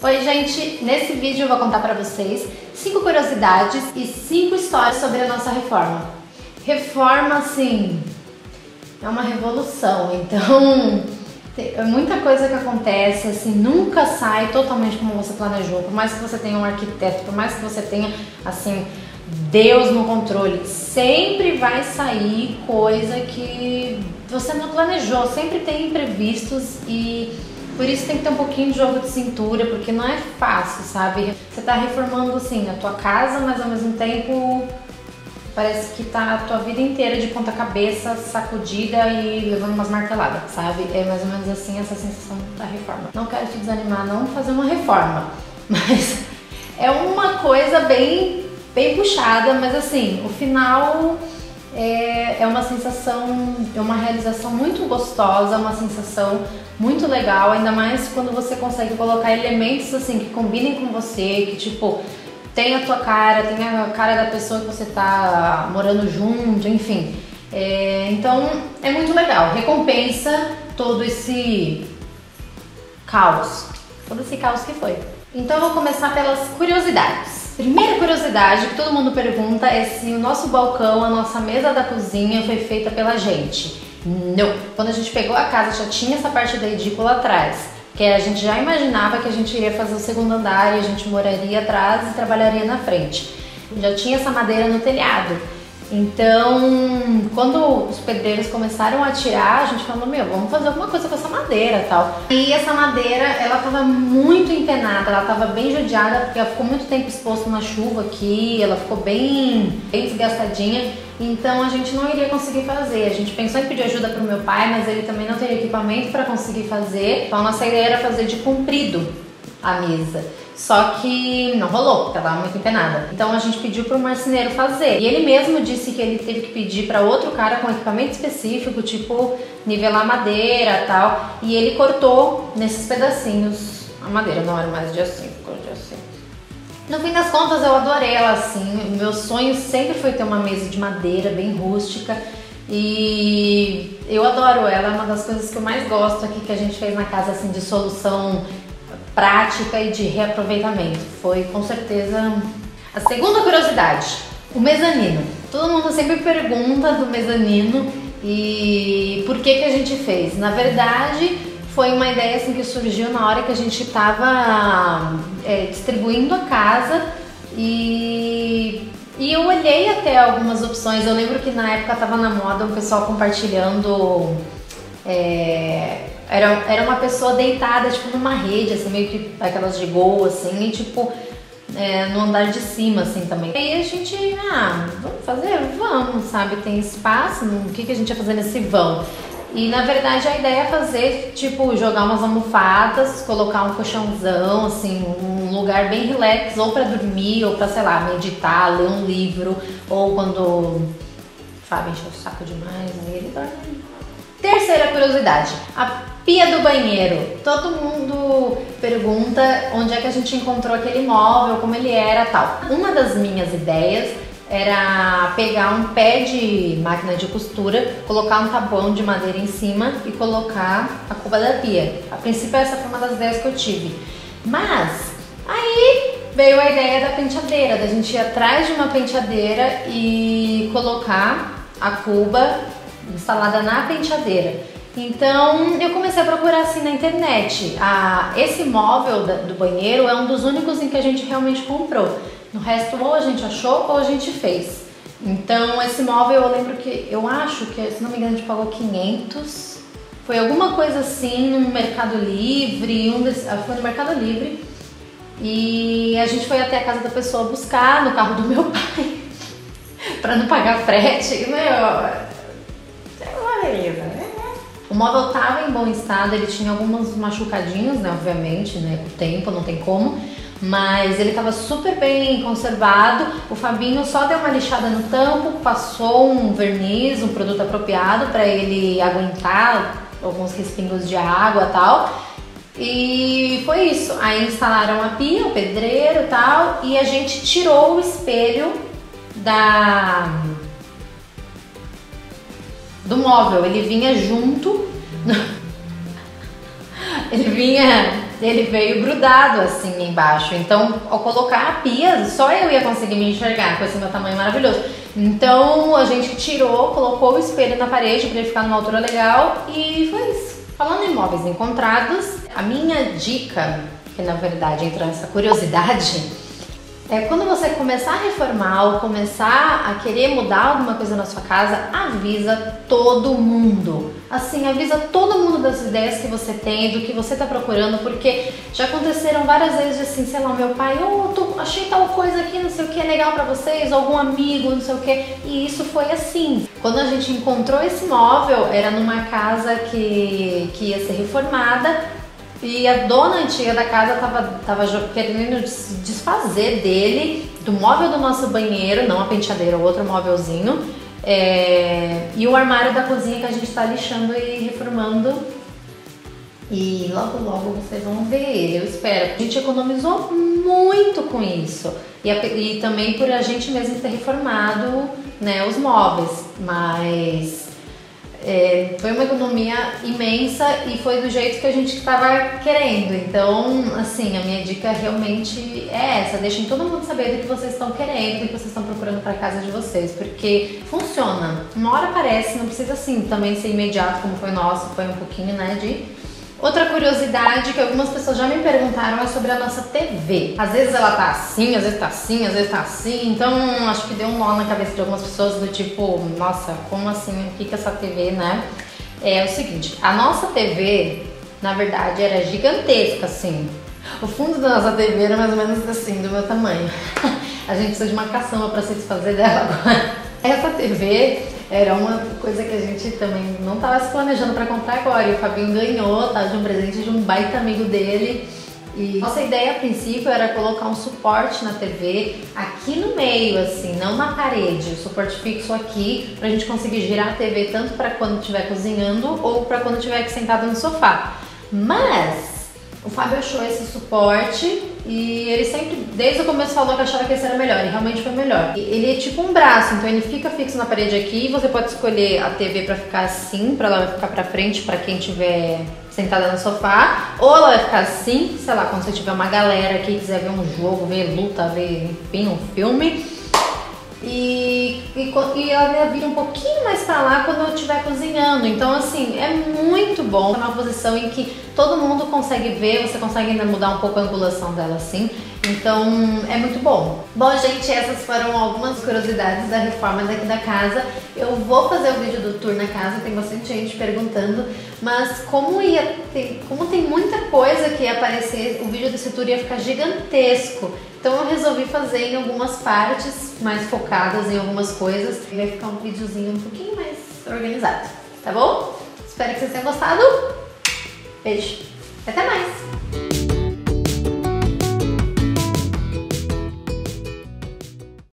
Oi gente, nesse vídeo eu vou contar para vocês 5 curiosidades e 5 histórias sobre a nossa reforma. Reforma, assim, é uma revolução, então é muita coisa que acontece, assim, nunca sai totalmente como você planejou, por mais que você tenha um arquiteto, por mais que você tenha, assim, Deus no controle, sempre vai sair coisa que você não planejou, sempre tem imprevistos e... por isso tem que ter um pouquinho de jogo de cintura, porque não é fácil, sabe? Você tá reformando, assim, a tua casa, mas ao mesmo tempo parece que tá a tua vida inteira de ponta cabeça, sacudida e levando umas marteladas, sabe? É mais ou menos assim essa sensação da reforma. Não quero te desanimar, não fazer uma reforma, mas é uma coisa bem puxada, mas assim, o final... é uma sensação, é uma realização muito gostosa, uma sensação muito legal, ainda mais quando você consegue colocar elementos assim que combinem com você, que tipo, tem a tua cara, tem a cara da pessoa que você tá morando junto, enfim. Então é muito legal, recompensa todo esse caos que foi. Então eu vou começar pelas curiosidades. Primeira curiosidade que todo mundo pergunta é se o nosso balcão, a nossa mesa da cozinha foi feita pela gente. Não! Quando a gente pegou a casa já tinha essa parte da edícula atrás, que a gente já imaginava que a gente iria fazer o segundo andar e a gente moraria atrás e trabalharia na frente. Já tinha essa madeira no telhado. Então, quando os pedreiros começaram a tirar, a gente falou, meu, vamos fazer alguma coisa com essa madeira e tal. E essa madeira, ela tava muito empenada, ela tava bem judiada, porque ela ficou muito tempo exposta na chuva aqui, ela ficou bem desgastadinha, então a gente não iria conseguir fazer. A gente pensou em pedir ajuda pro meu pai, mas ele também não teria equipamento para conseguir fazer, então a nossa ideia era fazer de comprido a mesa, só que não rolou, porque ela tava muito empenada. Então a gente pediu para o marceneiro fazer, e ele mesmo disse que ele teve que pedir para outro cara com equipamento específico, tipo nivelar madeira e tal, e ele cortou nesses pedacinhos a madeira, não era mais de assim, cortou assim. No fim das contas eu adorei ela assim, meu sonho sempre foi ter uma mesa de madeira bem rústica, e eu adoro ela, é uma das coisas que eu mais gosto aqui que a gente fez na casa assim de solução prática e de reaproveitamento. Foi com certeza a segunda curiosidade, o mezanino. Todo mundo sempre pergunta do mezanino e por que a gente fez. Na verdade, foi uma ideia assim que surgiu na hora que a gente estava distribuindo a casa e eu olhei até algumas opções. Eu lembro que na época estava na moda o pessoal compartilhando era uma pessoa deitada, tipo, numa rede, assim, meio que aquelas de gol, assim, e tipo, no andar de cima, assim, também. E aí a gente, vamos fazer? Vamos, sabe? Tem espaço, o que a gente ia fazer nesse vão? E, na verdade, a ideia é fazer, tipo, jogar umas almofadas, colocar um colchãozão, assim, um lugar bem relax, ou pra dormir, ou pra, sei lá, meditar, ler um livro, ou quando, sabe, encher o saco demais, aí ele dorme. Terceira curiosidade, a pia do banheiro. Todo mundo pergunta onde é que a gente encontrou aquele móvel, como ele era, tal. Uma das minhas ideias era pegar um pé de máquina de costura, colocar um tabuão de madeira em cima e colocar a cuba da pia. A princípio essa foi uma das ideias que eu tive, mas aí veio a ideia da penteadeira, da gente ir atrás de uma penteadeira e colocar a cuba instalada na penteadeira. Então eu comecei a procurar assim na internet. Esse móvel do banheiro é um dos únicos em que a gente realmente comprou. No resto ou a gente achou ou a gente fez. Então esse móvel eu lembro que, eu acho que, se não me engano, a gente pagou 500. Foi alguma coisa assim no Mercado Livre, foi no Mercado Livre. E a gente foi até a casa da pessoa buscar no carro do meu pai para não pagar frete. O móvel estava em bom estado, ele tinha alguns machucadinhos, né, obviamente, né, com o tempo, não tem como, mas ele estava super bem conservado. O Fabinho só deu uma lixada no tampo, passou um verniz, um produto apropriado para ele aguentar alguns respingos de água e tal. E foi isso, aí instalaram a pia, o pedreiro e tal, e a gente tirou o espelho do móvel, ele vinha junto, ele vinha ele veio grudado assim embaixo. Então, ao colocar a pia, só eu ia conseguir me enxergar com esse meu tamanho maravilhoso. Então, a gente tirou, colocou o espelho na parede para ele ficar numa altura legal e foi isso. Falando em móveis encontrados, a minha dica, que na verdade entra nessa curiosidade, é quando você começar a reformar ou começar a querer mudar alguma coisa na sua casa, avisa todo mundo. Assim, avisa todo mundo das ideias que você tem, do que você tá procurando, porque já aconteceram várias vezes assim, sei lá, meu pai, achei tal coisa aqui, não sei o que, é legal pra vocês, algum amigo, não sei o que, e isso foi assim. Quando a gente encontrou esse móvel, era numa casa que ia ser reformada, e a dona antiga da casa tava querendo desfazer dele, do móvel do nosso banheiro, não a penteadeira, outro móvelzinho, e o armário da cozinha que a gente está lixando e reformando. E logo logo vocês vão ver ele, eu espero. A gente economizou muito com isso e também por a gente mesmo ter reformado, né, os móveis, mas... foi uma economia imensa e foi do jeito que a gente estava querendo. Então, assim, a minha dica realmente é essa. Deixem todo mundo saber do que vocês estão querendo, do que vocês estão procurando para casa de vocês, porque funciona. Uma hora aparece, não precisa assim também ser imediato como foi o nosso, foi um pouquinho, né, Outra curiosidade que algumas pessoas já me perguntaram é sobre a nossa TV. Às vezes ela tá assim, às vezes tá assim, às vezes tá assim. Então acho que deu um nó na cabeça de algumas pessoas do tipo, nossa, como assim fica essa TV, né? É o seguinte, a nossa TV, na verdade, era gigantesca, assim. O fundo da nossa TV era mais ou menos assim, do meu tamanho. A gente precisa de uma caçamba pra se desfazer dela agora. Essa TV... era uma coisa que a gente também não estava se planejando para comprar agora. E o Fabinho ganhou, tá? De um presente de um baita amigo dele. E nossa ideia a princípio era colocar um suporte na TV aqui no meio, assim, não na parede. O suporte fixo aqui, pra gente conseguir girar a TV tanto para quando estiver cozinhando ou para quando estiver sentado no sofá. Mas o Fábio achou esse suporte e ele sempre, desde o começo, falou que achava que esse era melhor, e realmente foi melhor. Ele é tipo um braço, então ele fica fixo na parede aqui, e você pode escolher a TV pra ficar assim, pra ela ficar pra frente, pra quem estiver sentada no sofá, ou ela vai ficar assim, sei lá, quando você tiver uma galera aqui e quiser ver um jogo, ver luta, ver, enfim, um filme. E ela vira um pouquinho mais pra lá quando eu estiver cozinhando. Então, assim, é muito bom. É uma posição em que todo mundo consegue ver, você consegue ainda mudar um pouco a angulação dela, assim. Então, é muito bom. Bom, gente, essas foram algumas curiosidades da reforma daqui da casa. Eu vou fazer o vídeo do tour na casa, tem bastante gente perguntando. Mas como tem muita coisa que ia aparecer, o vídeo desse tour ia ficar gigantesco. Então eu resolvi fazer em algumas partes, mais focadas em algumas coisas. E vai ficar um videozinho um pouquinho mais organizado, tá bom? Espero que vocês tenham gostado. Beijo. Até mais.